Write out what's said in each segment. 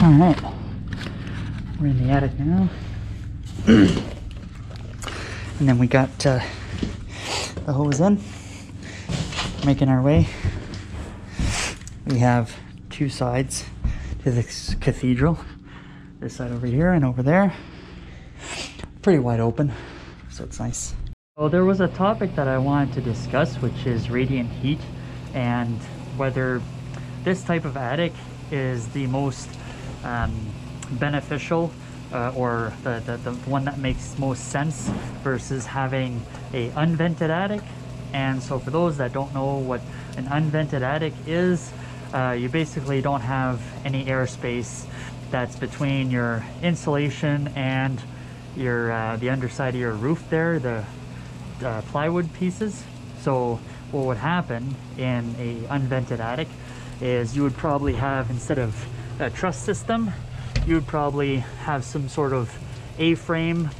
All right, we're in the attic now. And then we got the hose in, making our way. We have two sides to this cathedral, this side over here and over there. Pretty wide open, so it's nice. Well, there was a topic that I wanted to discuss, which is radiant heat and whether this type of attic is the most beneficial or the one that makes most sense versus having a unvented attic. And so for those that don't know what an unvented attic is, you basically don't have any airspace that's between your insulation and your the underside of your roof there, the plywood pieces. So what would happen in a unvented attic is you would probably have, instead of a truss system, you would probably have some sort of A-frame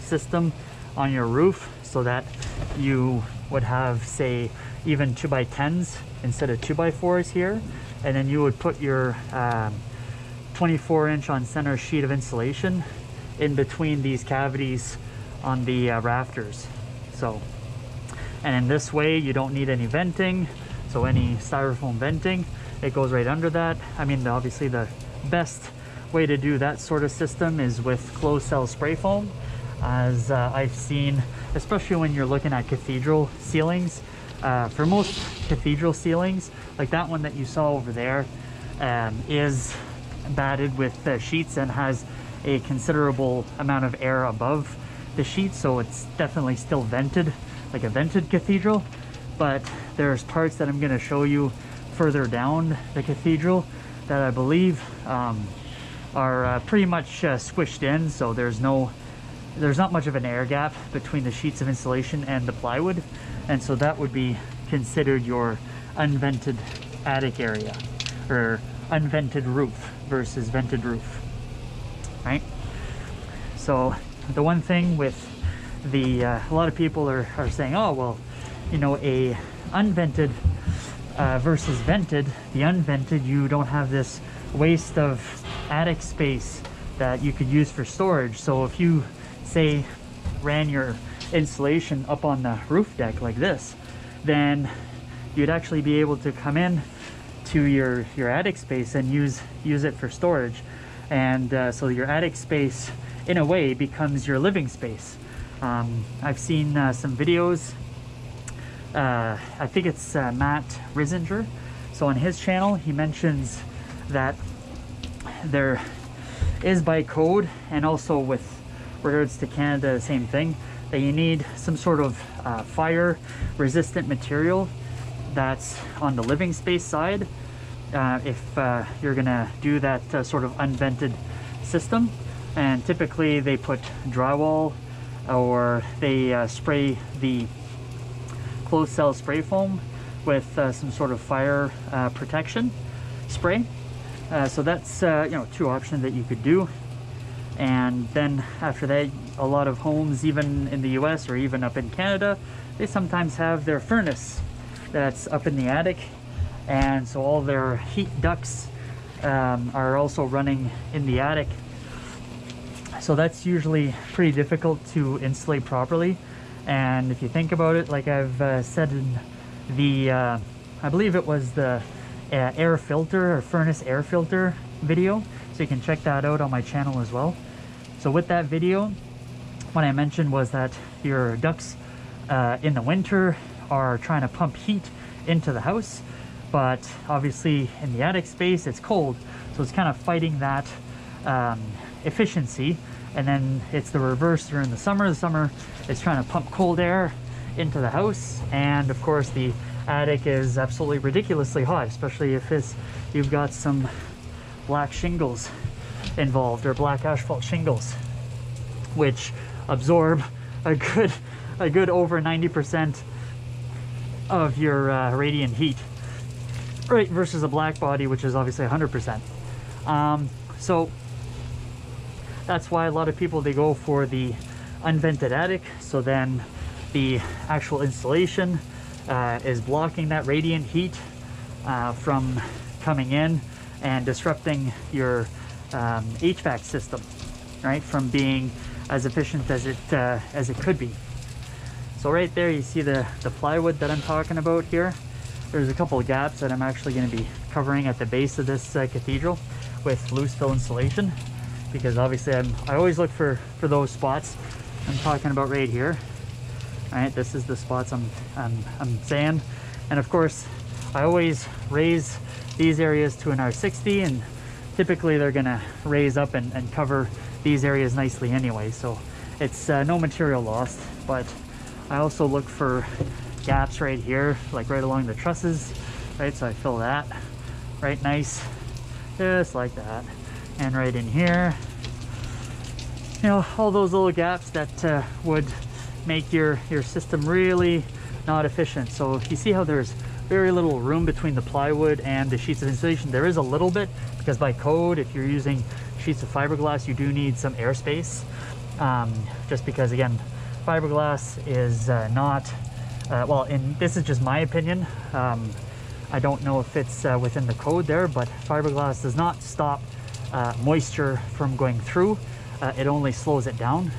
system on your roof, so that you would have, say, even 2x10s instead of 2x4s here. And then you would put your 24-inch on center sheet of insulation in between these cavities on the rafters. So, and in this way you don't need any venting, so any styrofoam venting, it goes right under that. I mean, obviously the best way to do that sort of system is with closed cell spray foam, as I've seen, especially when you're looking at cathedral ceilings. For most cathedral ceilings, like that one that you saw over there, is batted with sheets and has a considerable amount of air above the sheet, so it's definitely still vented, like a vented cathedral. But there's parts that I'm going to show you further down the cathedral that I believe are pretty much squished in, so there's not much of an air gap between the sheets of insulation and the plywood, and so that would be considered your unvented attic area, or unvented roof versus vented roof, right? So the one thing with the a lot of people are saying, oh well, you know, a unvented versus vented, the unvented, you don't have this waste of attic space that you could use for storage. So if you, say, ran your insulation up on the roof deck like this, then you'd actually be able to come in to your attic space and use it for storage. And so your attic space in a way becomes your living space. I've seen some videos, I think it's Matt Risinger. So on his channel, he mentions that there is, by code and also with regards to Canada, the same thing, that you need some sort of fire resistant material that's on the living space side if you're gonna do that sort of unvented system. And typically they put drywall, or they spray the closed cell spray foam with some sort of fire protection spray. So that's you know, two options that you could do. And then after that, a lot of homes, even in the US or even up in Canada, they sometimes have their furnace that's up in the attic, and so all their heat ducts are also running in the attic. So that's usually pretty difficult to insulate properly. And if you think about it, like I've said in the, I believe it was the air filter or furnace air filter video, so you can check that out on my channel as well. So with that video, what I mentioned was that your ducts in the winter are trying to pump heat into the house, but obviously in the attic space it's cold, so it's kind of fighting that efficiency. And then it's the reverse during the summer. The summer is trying to pump cold air into the house, and of course the attic is absolutely ridiculously hot, especially if you've got some black shingles involved, or black asphalt shingles, which absorb a good over 90% of your radiant heat, right, versus a black body, which is obviously 100%. So that's why a lot of people, they go for the unvented attic. So then the actual insulation is blocking that radiant heat from coming in and disrupting your HVAC system, right, from being as efficient as it could be. So right there you see the plywood that I'm talking about here. There's a couple of gaps that I'm actually going to be covering at the base of this cathedral with loose fill insulation, because obviously I always look for those spots I'm talking about right here. All right, this is the spots I'm saying. And of course, I always raise these areas to an R60, and typically they're gonna raise up and cover these areas nicely anyway. So it's no material lost, but I also look for gaps right here, like right along the trusses, right? So I fill that right nice, just like that. And right in here, you know, all those little gaps that would make your system really not efficient. So you see how there's very little room between the plywood and the sheets of insulation. There is a little bit, because by code, if you're using sheets of fiberglass, you do need some airspace, just because, again, fiberglass is not, well, this is just my opinion. I don't know if it's within the code there, but fiberglass does not stop moisture from going through. It only slows it down.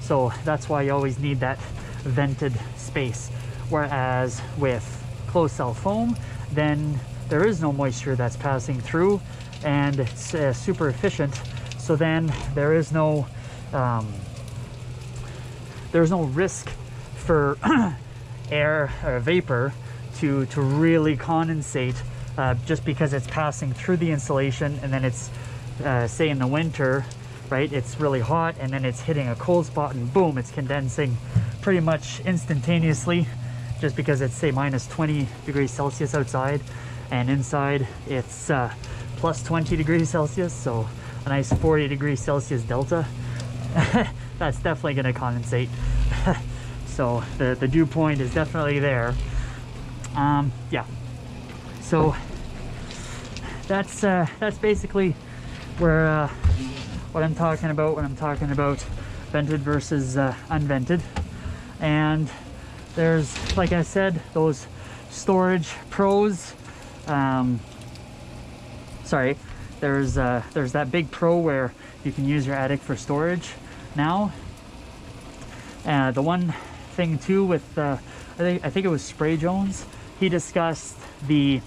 So that's why you always need that vented space. Whereas with closed cell foam, then there is no moisture that's passing through, and it's super efficient. So then there is no there's no risk for air or vapor to really condensate just because it's passing through the insulation, and then it's say in the winter, right, it's really hot, and then it's hitting a cold spot and boom, it's condensing pretty much instantaneously, just because it's say minus 20 degrees Celsius outside, and inside it's plus 20 degrees Celsius, so a nice 40 degrees Celsius delta. That's definitely going to condensate. So the dew point is definitely there. Yeah, so that's basically where what I'm talking about when I'm talking about vented versus unvented. And there's, like I said, those storage pros. Sorry, there's that big pro where you can use your attic for storage now. The one thing too with I think it was Spray Jones, he discussed the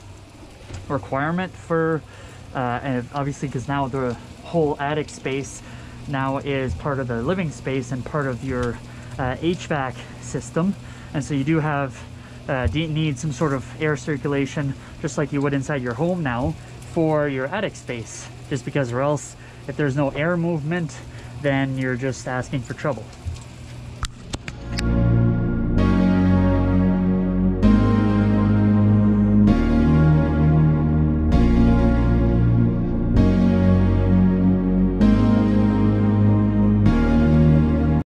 requirement for and obviously, because now the whole attic space now is part of the living space and part of your HVAC system, and so you do have need some sort of air circulation, just like you would inside your home now, for your attic space, just because, or else if there's no air movement, then you're just asking for trouble.